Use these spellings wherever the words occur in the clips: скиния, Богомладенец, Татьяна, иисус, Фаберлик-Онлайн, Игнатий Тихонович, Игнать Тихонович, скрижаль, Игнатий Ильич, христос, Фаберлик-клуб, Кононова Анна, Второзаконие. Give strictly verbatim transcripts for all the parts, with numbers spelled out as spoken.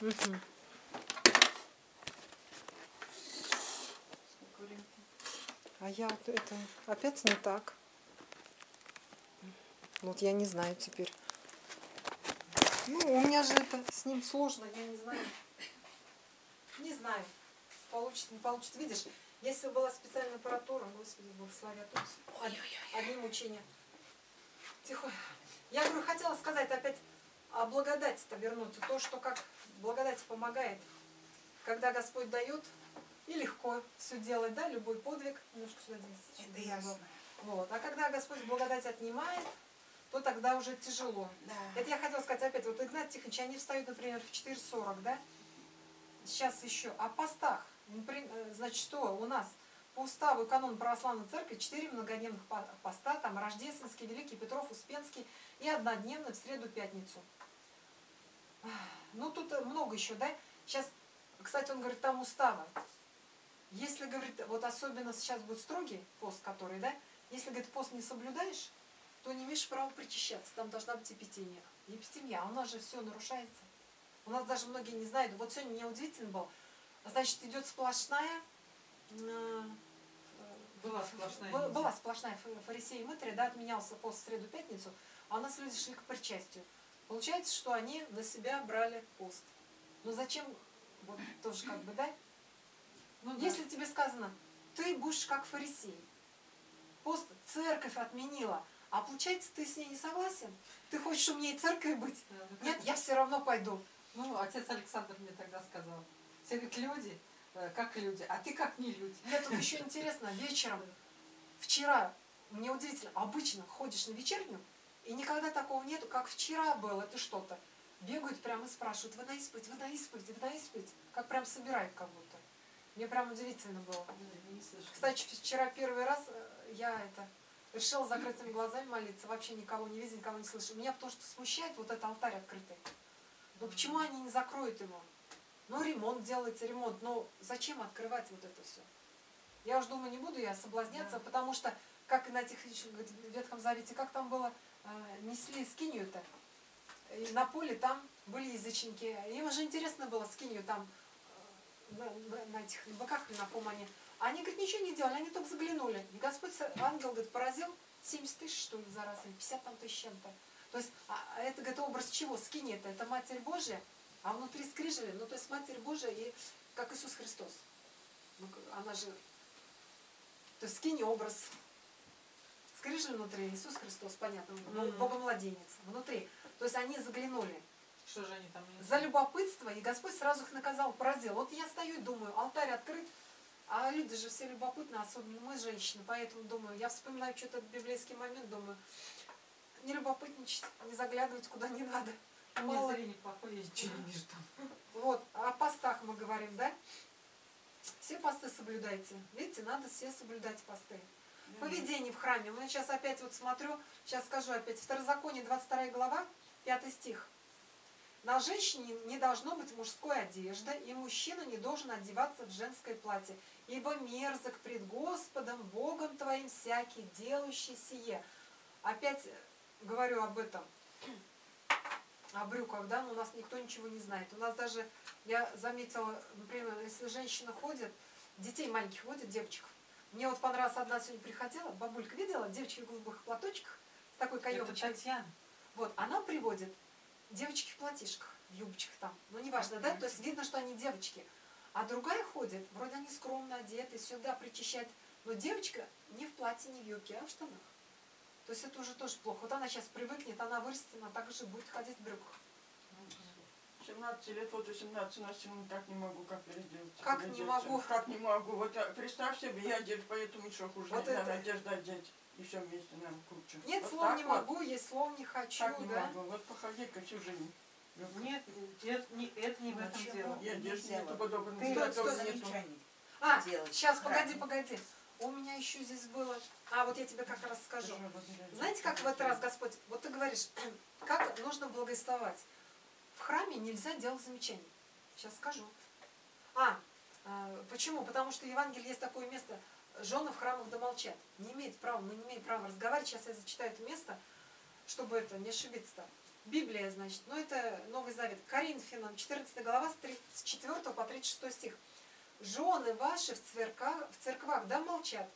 Угу. А я вот это опять не так. Вот я не знаю теперь. Ну, у меня же это с ним сложно, я не знаю. Не знаю, получится, не получится. Видишь, если бы была специальная аппаратура, Господи, благослови, а то одни мучения. Тихо. Я говорю, хотела сказать опять о благодати-то вернуться. То, что как благодать помогает, когда Господь дает, и легко все делать, да, любой подвиг. Немножко сюда здесь. Это ясно. Вот. А когда Господь благодать отнимает, то тогда уже тяжело. Да. Это я хотела сказать опять. Вот Игнат Тихонович, они встают, например, в четыре сорок, да? Сейчас еще. О постах. Значит, что у нас по уставу и канону православной церкви четыре многодневных поста, там Рождественский, Великий, Петров, Успенский, и однодневный в среду-пятницу. Ну, тут много еще, да? Сейчас, кстати, он говорит, там устава. Если, говорит, вот особенно сейчас будет строгий пост, который, да, если, говорит, пост не соблюдаешь, то не имеешь права причащаться, там должна быть эпитемия. Эпитемия, а у нас же все нарушается. У нас даже многие не знают. Вот сегодня мне удивительно было. Значит, идет сплошная... Э, была сплошная. Была, была сплошная фарисеи и мытаря, да, отменялся пост в среду-пятницу, а у нас люди шли к причастию. Получается, что они на себя брали пост. Но зачем, вот тоже как бы, да? Ну, если да. Тебе сказано, ты будешь как фарисей. Пост церковь отменила. А получается, ты с ней не согласен? Ты хочешь умнее церкви быть? Да, да, нет, я все равно пойду. Ну, отец Александр мне тогда сказал. Все говорят, люди, как люди, а ты как не люди. Мне тут еще интересно, вечером, вчера, мне удивительно, обычно ходишь на вечерню, и никогда такого нету, как вчера было, это что-то. Бегают прямо и спрашивают, вы на исповедь, вы на исповедь, вы на исповедь. Как прям собирают как будто. Мне прям удивительно было. Кстати, вчера первый раз я это... решила закрытыми глазами молиться, вообще никого не видя, никого не слышу. Меня потому что смущает вот этот алтарь открытый. Но почему они не закроют его? Ну, ремонт делается, ремонт. Но зачем открывать вот это все? Я уж думаю, не буду я соблазняться, да. Потому что, как и на техническом Ветхом Завете, как там было, несли скинью-то. И на поле там были язычники. Им уже интересно было скинью там, на, на, на этих быках, на ком они... Они, говорит, ничего не делали, они только заглянули. И Господь, ангел, говорит, поразил семьдесят тысяч, что ли, за раз, или пятьдесят там тысяч чем-то. То есть, а, это, говорит, образ чего? Скиния это, это Матерь Божия, а внутри скрижали, ну, то есть, Матерь Божия, и, как Иисус Христос. Она же, то есть, скиния образ. Скрижали внутри, Иисус Христос, понятно, ну, mm-hmm. Богомладенец, внутри. То есть, они заглянули. Что же они там? За любопытство, и Господь сразу их наказал, поразил. Вот я стою и думаю, алтарь открыт. А люди же все любопытны, особенно мы, женщины, поэтому думаю, я вспоминаю что-то библейский момент, думаю, не любопытничать, не заглядывать куда не надо. Мало ли не плохое, я ничего не вижу там. Вот, о постах мы говорим, да? Все посты соблюдайте. Видите, надо все соблюдать посты. Поведение в храме. Мы сейчас опять вот смотрю, сейчас скажу опять, Второзаконие, двадцать вторая глава, пятый стих. На женщине не должно быть мужской одежды, и мужчина не должен одеваться в женское платье, ибо мерзок пред Господом, Богом твоим, всякий, делающий сие. Опять говорю об этом, о брюках, да, но у нас никто ничего не знает. У нас даже, я заметила, например, если женщина ходит, детей маленьких водят, девочек. Мне вот понравилась одна сегодня приходила, бабулька видела, девочки в голубых платочках, с такой каемочкой. Это Татьяна. Вот, она приводит. Девочки в платьишках, в юбочках там, ну неважно, да, то есть видно, что они девочки. А другая ходит, вроде они скромно одеты, сюда причащает, но девочка не в платье, не в юбке, а в штанах. То есть это уже тоже плохо. Вот она сейчас привыкнет, она вырастет, она также будет ходить в брюках. семнадцать лет, вот восемнадцать, у нас так не могу, как переделать. Как не могу? Как не могу, вот представь себе, я одета, поэтому еще хуже, вот надо одежду одеть. И все вместе нам круче. Нет, вот слов не вот. Могу, есть слов не хочу. Так не да? могу. Вот походи-ка всю жизнь. Нет, это не, это не в этом дело. Я держу, нету подобного. Ты стой, стой, замечаний. А, делать. Сейчас, погоди, погоди. У меня еще здесь было... А, вот я тебе как раз скажу. Знаете, как в этот раз, Господь, вот ты говоришь, как нужно благовествовать. В храме нельзя делать замечаний. Сейчас скажу. А, почему? Потому что в Евангелии есть такое место... Жены в храмах домолчат. Не имеет права, мы не имеем права разговаривать. Сейчас я зачитаю это место, чтобы это не ошибиться. Библия, значит, ну это Новый Завет, Коринфянам, четырнадцатая глава, с четвёртого по тридцать шестой стих. «Жены ваши в церквах, в церквах да молчат,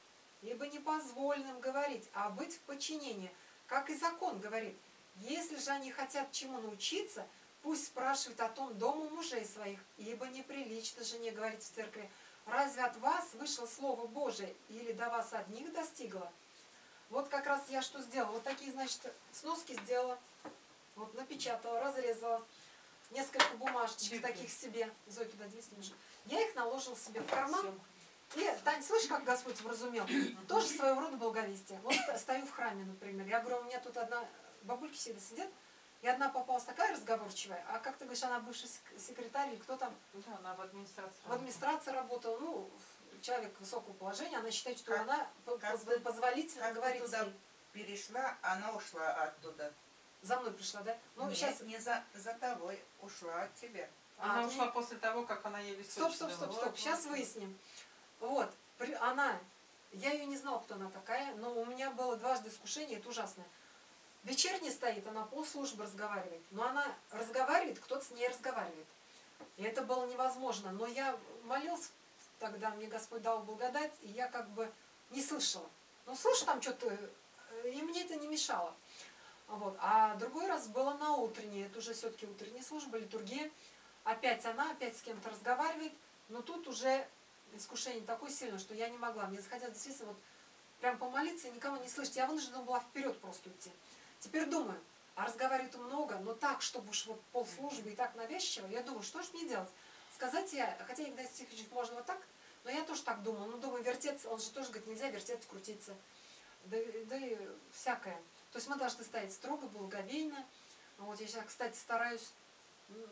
ибо не позволено им говорить, а быть в подчинении, как и закон говорит. Если же они хотят чему научиться, пусть спрашивают о том дома мужей своих, ибо неприлично жене говорить в церкви. Разве от вас вышло Слово Божие, или до вас одних достигло?» Вот как раз я что сделала? Вот такие, значит, сноски сделала, вот напечатала, разрезала. Несколько бумажечек таких себе. Зоя, туда две снимешь. Я их наложила себе в карман. И, Тань, слышишь, как Господь вразумел? Тоже своего рода благовестие. Вот стою в храме, например. Я говорю, у меня тут одна... Бабульки всегда сидят. И одна попалась такая разговорчивая. А как ты говоришь, она бывший секретарь или кто там? Да, она в администрации. В администрации работала. Ну, человек высокого положения. Она считает, что как, она как позволительно говорит туда ей. Перешла, она ушла оттуда. За мной пришла, да? Ну, нет, сейчас не за, за тобой, ушла от тебя. Она а, ушла ты... после того, как она еле стоп, стоп, стоп, стоп, стоп, сейчас выясним. Вот, она, я ее не знала, кто она такая, но у меня было дважды искушение, это ужасно. Вечерняя стоит, она полслужбы разговаривает, но она разговаривает, кто-то с ней разговаривает. И это было невозможно, но я молилась тогда, мне Господь дал благодать, и я как бы не слышала. Ну, слышу там что-то, и мне это не мешало. Вот. А другой раз было на утренней, это уже все-таки утренняя служба, литургия. Опять она, опять с кем-то разговаривает, но тут уже искушение такое сильное, что я не могла. Мне захотелось действительно вот прям помолиться и никого не слышать. Я вынуждена была вперед просто идти. Теперь думаю, а разговаривает много, но так, чтобы уж вот полслужбы и так навязчиво, я думаю, что же мне делать? Сказать я, хотя Игнатий Тихонович можно вот так, но я тоже так думала. Ну, думаю, вертеться, он же тоже говорит, нельзя вертеться, крутиться, да, да и всякое. То есть мы должны стоять строго, благовейно. Вот я сейчас, кстати, стараюсь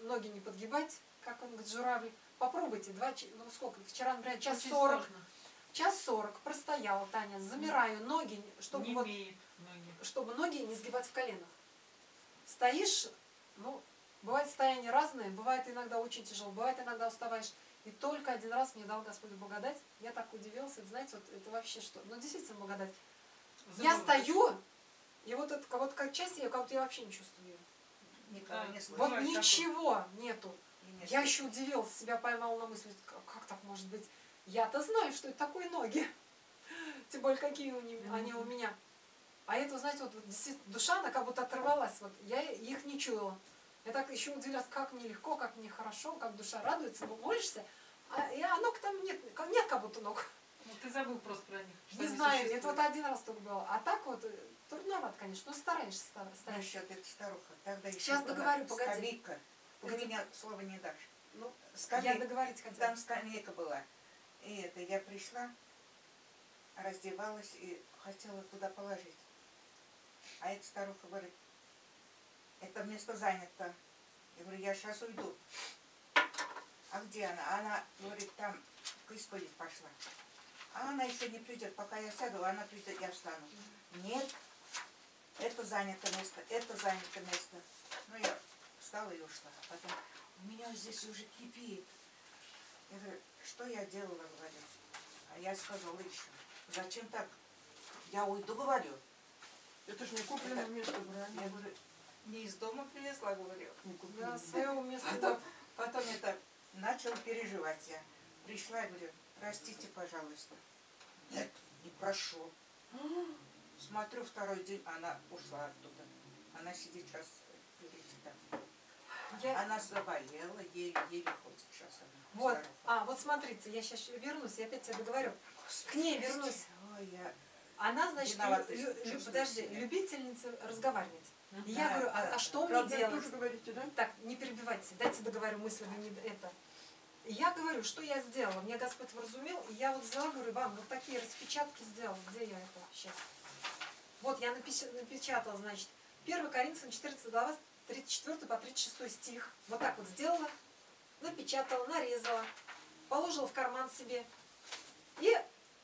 ноги не подгибать, как он говорит, журавль. Попробуйте, два, ну сколько, вчера, например, час сорок. Час сорок простояла, Таня, замираю, ноги, чтобы, вот, ноги, чтобы ноги не сгибать в коленах. Стоишь, ну, бывают состояния разные, бывает иногда очень тяжело, бывает иногда уставаешь. И только один раз мне дал Господь благодать, я так удивилась, это, знаете, вот это вообще что? Ну, действительно благодать. Я стою... И вот это, вот как часть я, как будто я вообще не чувствую. Никого не слышу. Вот ничего нету. Нет, я еще удивилась, себя поймала на мысли, как, как так может быть? Я-то знаю, что это такое ноги. Тем более, какие у них, они у меня. А это, знаете, вот, вот действительно душа, она как будто оторвалась. Вот, я их не чуяла. Я так еще удивилась, как мне легко, как мне хорошо, как душа радуется, молишься. А, а ног там нет, нет как будто ног. Ну, ты забыл просто про них. Не знаю, это вот один раз только было. А так вот... Трудновато, конечно, но стараешься. Ну, сейчас, это старуха. Тогда еще сейчас договорю, погоди. Скамейка. Погоди. Ты меня слова не дашь. Ну, скамейка. Я договорить хотела. Там скамейка была. И это, я пришла, раздевалась и хотела туда положить. А эта старуха говорит, это место занято. Я говорю, я сейчас уйду. А где она? Она говорит, там к исповеди пошла. А она еще не придет, пока я сяду, она придет, я встану. Нет. Это занято место, это занято место. Ну, я встала и ушла. А потом, у меня здесь уже кипит. Я говорю, что я делала, говорю. А я сказала еще, зачем так? Я уйду, говорю. Это же не купленное место, брали. Я говорю, не из дома принесла, говорю. Не купленное. Да, своего места. Потом, потом это, начала переживать я. Пришла, я говорю, простите, пожалуйста. Нет, не прошу. Смотрю, второй день она ушла оттуда. Она сидит сейчас перед я... Она заболела, еле, еле ходит сейчас. Она вот, здорова. А, вот смотрите, я сейчас вернусь, я опять тебе договорю. Господи, к ней вернусь. Ой, я... Она, значит, виновата, лю... лю... подожди, себя. Любительница разговаривать. А, и я да, говорю, а, да, а что да, мне делать? Говорите, да? Так, не перебивайте, дайте договорю мысль, не это. И я говорю, что я сделала. Мне Господь вразумел, и я вот взяла, говорю, вам вот такие распечатки сделала. Где я это сейчас? Вот я напечатала, значит, первое Коринфянам, четырнадцатая глава, с тридцать четвёртого по тридцать шестой стих. Вот так вот сделала, напечатала, нарезала, положила в карман себе. И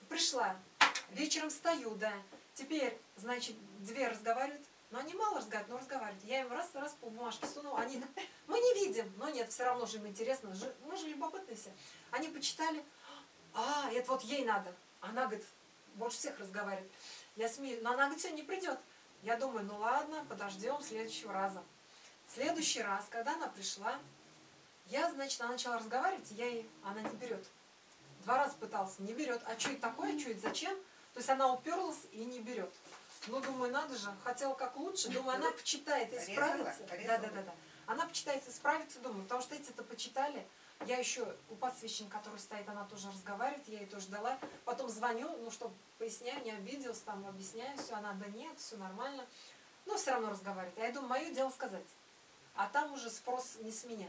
пришла. Вечером стою, да. Теперь, значит, две разговаривают. Но они мало разговаривают, но разговаривают. Я им раз-раз по бумажке сунула. Они, мы не видим, но нет, все равно же им интересно. Мы же любопытные все. Они почитали. А, это вот ей надо. Она, говорит, больше всех разговаривает. Я смею, но она говорит, все, не придет. Я думаю, ну ладно, подождем следующего раза. В следующий раз, когда она пришла, я, значит, она начала разговаривать, и я ей, она не берет. Два раза пытался, не берет. А что это такое, что это зачем? То есть она уперлась и не берет. Ну, думаю, надо же, хотела как лучше. Думаю, она почитает и справится. Да, да, да, да. Она почитает и справится, думаю, потому что эти-то почитали. Я еще у подсвечника, который стоит, она тоже разговаривает, я ей тоже дала. Потом звоню, ну, чтобы поясняю, не обиделась, там, объясняю, все, она, да нет, все нормально. Но все равно разговаривает. А я думаю, мое дело сказать. А там уже спрос не с меня.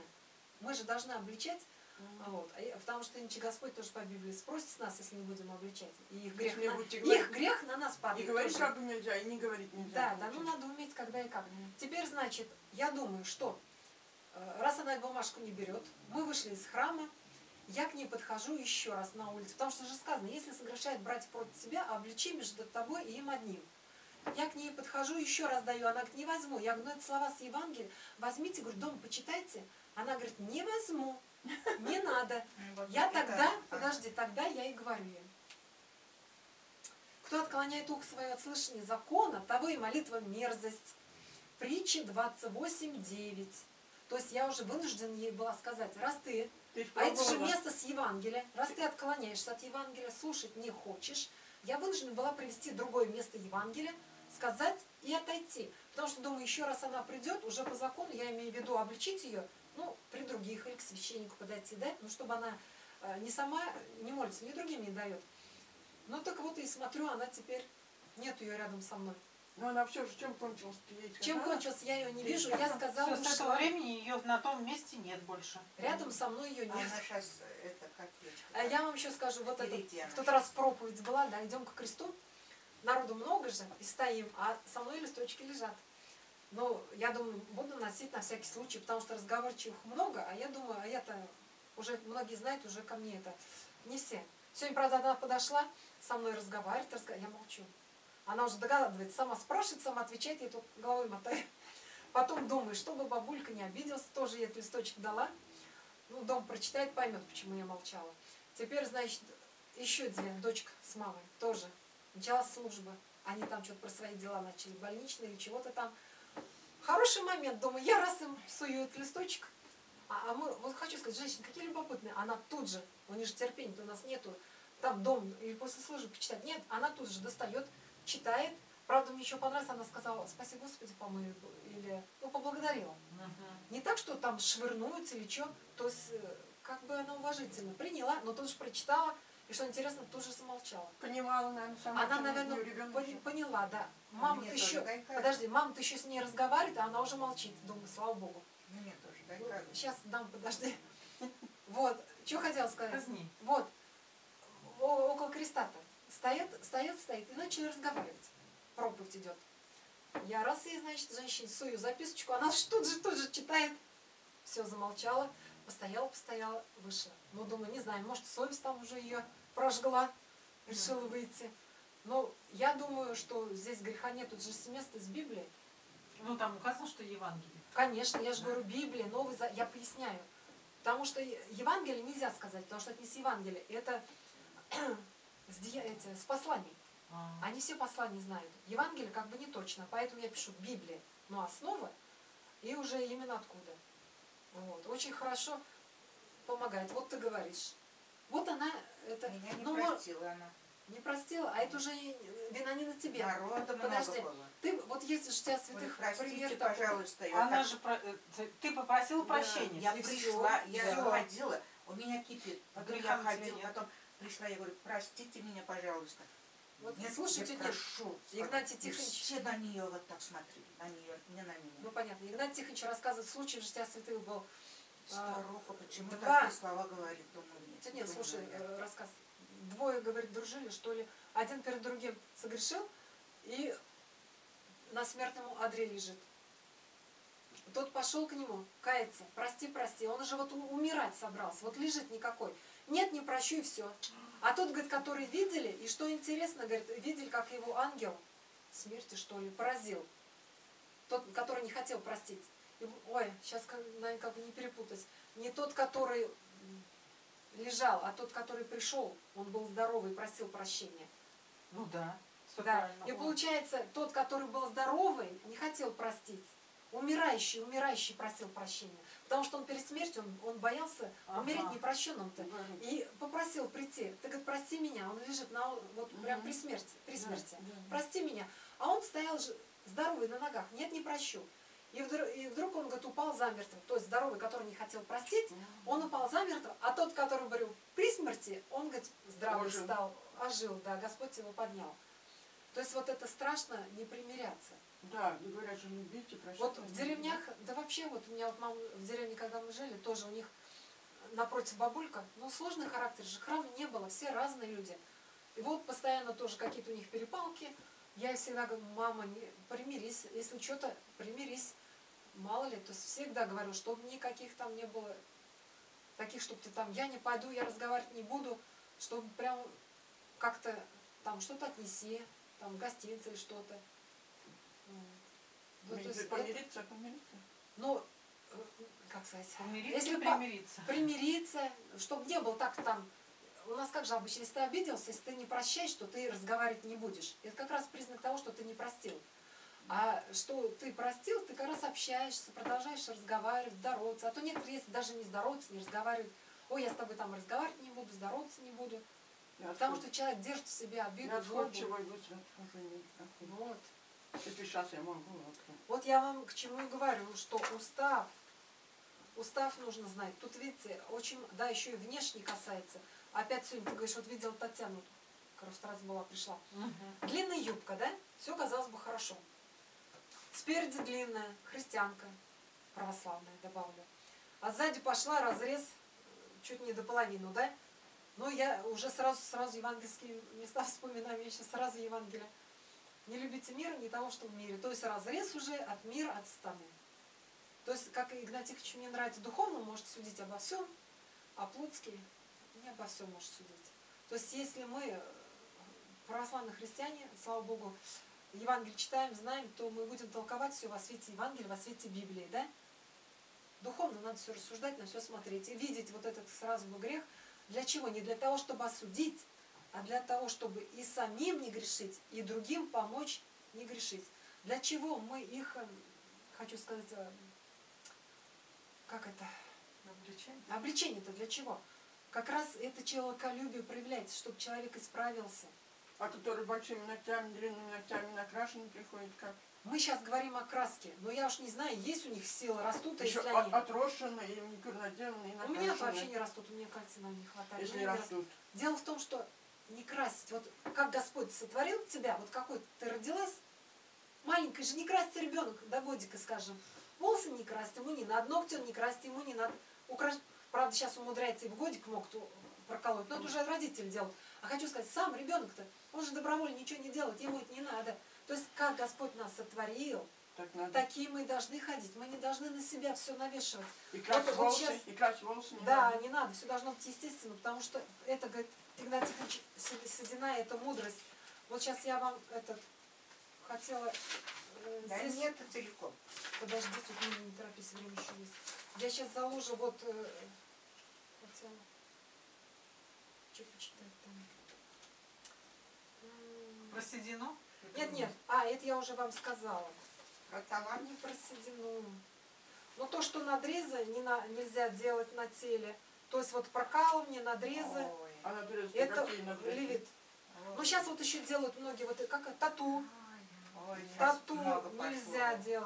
Мы же должны обличать, mm-hmm. вот, потому что иначе Господь тоже по Библии спросит с нас, если не будем обличать. И их грех, на, их грех на нас падает. И говорить тоже. Как бы нельзя, и не говорить нельзя. Да, да, ну надо уметь, когда и как. Mm-hmm. Теперь, значит, я думаю, что раз она бумажку не берет, мы вышли из храма, я к ней подхожу еще раз на улицу, потому что же сказано, если согрешает братья против тебя, обличи между тобой и им одним. Я к ней подхожу, еще раз даю, она говорит, не возьму. Я говорю, ну это слова с Евангелия, возьмите, говорю, дома почитайте. Она говорит, не возьму, не надо. Я тогда, подожди, тогда я и говорю ей. Кто отклоняет ухо свое от слышания закона, того и молитва мерзость. Притча двадцать восемь, девять. То есть я уже вынуждена ей была сказать, раз ты, ты а это же место с Евангелия, раз ты отклоняешься от Евангелия, слушать не хочешь, я вынуждена была привести другое место Евангелия, сказать и отойти. Потому что, думаю, еще раз она придет, уже по закону, я имею в виду обличить ее, ну, при других, или к священнику подойти, да, ну, чтобы она не сама не молится, ни другим не дает. Ну, так вот и смотрю, она теперь, нет ее рядом со мной. Но она все же чем кончилась? Чем да? кончилась, я ее не вижу. Я сказала, что с этого времени ее на том месте нет больше. Рядом со мной ее нет. Она сейчас это как а я вам еще скажу, вот это в тот раз проповедь была, да, идем к кресту. Народу много же, и стоим, а со мной листочки лежат. Но я думаю, буду носить на всякий случай, потому что разговорчивых много, а я думаю, а я-то уже многие знают, уже ко мне это не все. Сегодня, правда, она подошла, со мной разговаривает, разговаривает, я молчу. Она уже догадывается, сама спрашивает, сама отвечает, я тут головой мотаю. Потом думаю, чтобы бабулька не обиделась, тоже я этот листочек дала. Ну, дом прочитает, поймет, почему я молчала. Теперь, значит, еще две, дочка с мамой, тоже. Началась служба. Они там что-то про свои дела начали, больничные или чего-то там. Хороший момент, думаю, я раз им сую этот листочек. А, а мы, вот хочу сказать, женщины, какие любопытные. Она тут же, у нее же терпения-то у нас нету, там дом или после службы почитать. Нет, она тут же достает. Читает. Правда, мне еще понравилось, она сказала, спаси Господи, по-моему, или ну, поблагодарила. Uh-huh. Не так, что там швырнуется или что, то есть как бы она уважительно приняла, но тут же прочитала, и что интересно, тут же замолчала. Понимала, наверное, сама. Она, наверное, по поняла, да. Мама, ты еще, подожди, мама-то еще с ней разговаривает, а она уже молчит, думаю, слава Богу. Мне тоже, дай ну, сейчас дам, подожди. Вот, что хотела сказать. Вот, около креста-то. Стоят, стоят, стоят, и начали разговаривать. Проповедь идет. Я раз ей, значит, женщине сую записочку, она тут же, тут же читает. Все, замолчала, постояла, постояла, вышла. Ну, думаю, не знаю, может, совесть там уже ее прожгла, решила выйти. Но я думаю, что здесь греха нет, тут же место из Библии. Ну, там указано, что Евангелие. Конечно, я же говорю, Библия, Новый Завет, я поясняю. Потому что Евангелие нельзя сказать, потому что это не с Евангелия, это... С, эти, с посланий. А. Они все послания знают. Евангелие как бы не точно, поэтому я пишу Библия, но основа и уже именно откуда. Вот. Очень хорошо помогает. Вот ты говоришь. Вот она это. Меня не ну, простила она. Не простила, а это уже вина не на тебе. Народа подожди. Много было. Ты, вот если же у тебя святых пример пожалуйста. Такой. Она так... же про... ты попросила да. прощения. Я ты пришла, все, я да. ходила, у меня кипит. Потом я ходила, потом. Пришла, я говорю, простите меня, пожалуйста. Вот не слушайте, прошу. Игнатий Тихонович. Все на нее вот так смотрели, на нее, не на меня. Ну понятно. Игнатий Тихонович рассказывает, случай в жития святых был. Старуха, почему два... такие слова говорит? Думаю, нет, нет слушай, говорят. Рассказ. Двое, говорит, дружили, что ли. Один перед другим согрешил и на смертном одре лежит. Тот пошел к нему, кается, прости, прости. Он уже вот умирать собрался, вот лежит никакой. Нет, не прощу и все. А тот, говорит, который видели, и что интересно, говорит, видели, как его ангел смерти, что ли, поразил. Тот, который не хотел простить. И, ой, сейчас, наверное, как бы не перепутать. Не тот, который лежал, а тот, который пришел, он был здоровый и просил прощения. Ну да. Да. И получается, тот, который был здоровый, не хотел простить. Умирающий, умирающий просил прощения. Потому что он перед смертью, он, он боялся ага. умереть непрощенным-то. Ага. И попросил прийти. Ты, говорит, прости меня. Он лежит на, вот ага. прям при смерти. При смерти. Ага. Прости меня. А он стоял здоровый на ногах. Нет, не прощу. И вдруг, и вдруг он, говорит, упал замертво. То есть здоровый, который не хотел простить, ага. он упал замертво. А тот, который был при смерти, он, говорит, здравый ожил. стал. Ожил, да. Господь его поднял. То есть вот это страшно не примиряться. Да, не говорят, что не бейте, прощайте. Вот в деревнях, да вообще, вот у меня вот мама в деревне, когда мы жили, тоже у них напротив бабулька, ну сложный характер же, храма не было, все разные люди. И вот постоянно тоже какие-то у них перепалки. Я всегда говорю, мама, не, примирись, если что-то, примирись, мало ли. То есть всегда говорю, чтобы никаких там не было, таких, чтобы ты там, я не пойду, я разговаривать не буду, чтобы прям как-то там что-то отнеси, там гостинцы что-то. Ну, есть, помириться, это, помириться. Ну, как сказать, помириться, если примириться. Примириться, чтобы не было так там. У нас как же обычно, если ты обиделся, если ты не прощаешь, то ты разговаривать не будешь. Это как раз признак того, что ты не простил. А что ты простил, ты как раз общаешься, продолжаешь разговаривать, здороваться. А то некоторые, если даже не здороваться, не разговаривают, ой, я с тобой там разговаривать не буду, здороваться не буду. Я потому отходит. Что человек держит в себе обиду. Вот. Если сейчас я могу. Вот я вам к чему и говорю, что устав, устав нужно знать. Тут, видите, очень, да, еще и внешне касается. Опять сегодня ты говоришь, вот видела Татьяну, которая в раз была, пришла. Угу. Длинная юбка, да? Все казалось бы хорошо. Спереди длинная, христианка, православная, добавлю. А сзади пошла разрез чуть не до половины, да? Но я уже сразу, сразу евангельские места вспоминаю, я сейчас сразу Евангелие. Не любите мира, не того, что в мире. То есть разрез уже от мира, от страны. То есть, как Игнатий Ильич мне нравится духовно, может судить обо всем, а Плотский не обо всем может судить. То есть, если мы, православные христиане, слава Богу, Евангелие читаем, знаем, то мы будем толковать все во свете Евангелия, во свете Библии, да? Духовно надо все рассуждать, на все смотреть. И видеть вот этот сразу бы грех. Для чего? Не для того, чтобы осудить, а для того, чтобы и самим не грешить, и другим помочь не грешить. Для чего мы их, хочу сказать, как это? Обличение. Обличение-то для чего? Как раз это человеколюбие проявляется, чтобы человек исправился. А который большими ногтями, длинными ногтями накрашенный приходит как? Мы сейчас говорим о краске, но я уж не знаю, есть у них силы, растут, а еще если от, они... отрошенные, и наделанные, и накрашенные. У меня вообще не растут, у меня кальция нам не хватает. Если не растут. Дело в том, что не красить, вот как Господь сотворил тебя, вот какой ты родилась, маленькой же, не красьте ребенок, до годика, скажем, волосы не красьте, ему не надо, ногти он не красьте, ему не надо, украш... правда, сейчас умудряется и в годик могут проколоть, но это уже родители делают, а хочу сказать, сам ребенок-то, он же добровольно ничего не делает, ему это не надо, то есть как Господь нас сотворил, так такие мы и должны ходить, мы не должны на себя все навешивать. И красить волосы, сейчас... и красить волосы не да, надо. Да, не надо, все должно быть естественно, потому что это, говорит, Игнатий Ильич Седина, это мудрость. Вот сейчас я вам этот хотела... Да здесь... нет, это целиком. Подождите, тут не торопись, время еще есть. Я сейчас заложу вот... Хотела... Что почитать там? Про Седину? Нет, нет. А, это я уже вам сказала. Про товар не про Седину. Но то, что надрезы не на... нельзя делать на теле, то есть вот прокалывание, надрезы... Ой. А надрезы, это левит. Ну сейчас вот еще делают многие вот как тату. Ой, тату нельзя пошло. Делать.